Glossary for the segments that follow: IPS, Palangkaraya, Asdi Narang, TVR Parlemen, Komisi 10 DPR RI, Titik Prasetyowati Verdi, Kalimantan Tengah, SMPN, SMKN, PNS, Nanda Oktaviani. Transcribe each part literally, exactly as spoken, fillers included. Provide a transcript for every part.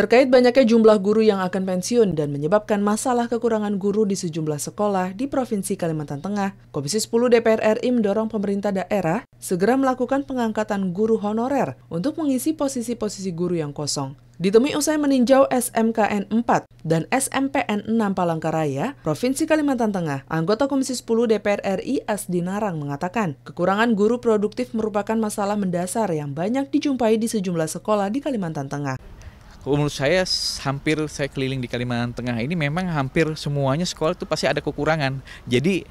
Terkait banyaknya jumlah guru yang akan pensiun dan menyebabkan masalah kekurangan guru di sejumlah sekolah di Provinsi Kalimantan Tengah, Komisi sepuluh D P R R I mendorong pemerintah daerah segera melakukan pengangkatan guru honorer untuk mengisi posisi-posisi guru yang kosong. Ditemui usai meninjau S M K N empat dan S M P N enam Palangkaraya, Provinsi Kalimantan Tengah, anggota Komisi sepuluh D P R R I Asdi Narang mengatakan, kekurangan guru produktif merupakan masalah mendasar yang banyak dijumpai di sejumlah sekolah di Kalimantan Tengah. Menurut saya, hampir saya keliling di Kalimantan Tengah ini memang hampir semuanya sekolah itu pasti ada kekurangan. Jadi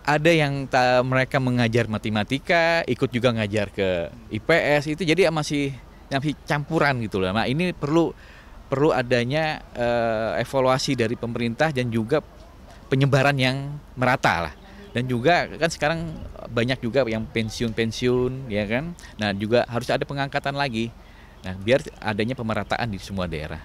ada yang ta, mereka mengajar matematika, ikut juga ngajar ke I P S itu, jadi masih masih campuran gitu loh. Nah, ini perlu perlu adanya eh, evaluasi dari pemerintah dan juga penyebaran yang merata lah. Dan juga kan sekarang banyak juga yang pensiun-pensiun, ya kan. Nah, juga harus ada pengangkatan lagi. Nah, biar adanya pemerataan di semua daerah.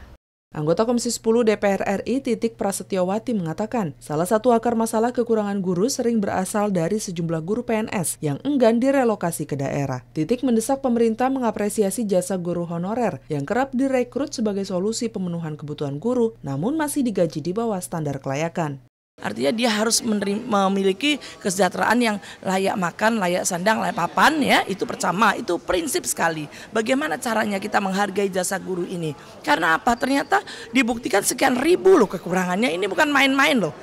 Anggota Komisi sepuluh D P R R I Titik Prasetyowati mengatakan, salah satu akar masalah kekurangan guru sering berasal dari sejumlah guru P N S yang enggan direlokasi ke daerah. Titik mendesak pemerintah mengapresiasi jasa guru honorer yang kerap direkrut sebagai solusi pemenuhan kebutuhan guru, namun masih digaji di bawah standar kelayakan. Artinya dia harus memiliki kesejahteraan yang layak makan, layak sandang, layak papan, ya, itu pertama, itu prinsip sekali. Bagaimana caranya kita menghargai jasa guru ini? Karena apa? Ternyata dibuktikan sekian ribu loh kekurangannya, ini bukan main-main loh.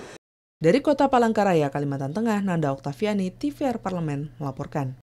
Dari Kota Palangkaraya, Kalimantan Tengah, Nanda Oktaviani, T V R Parlemen melaporkan.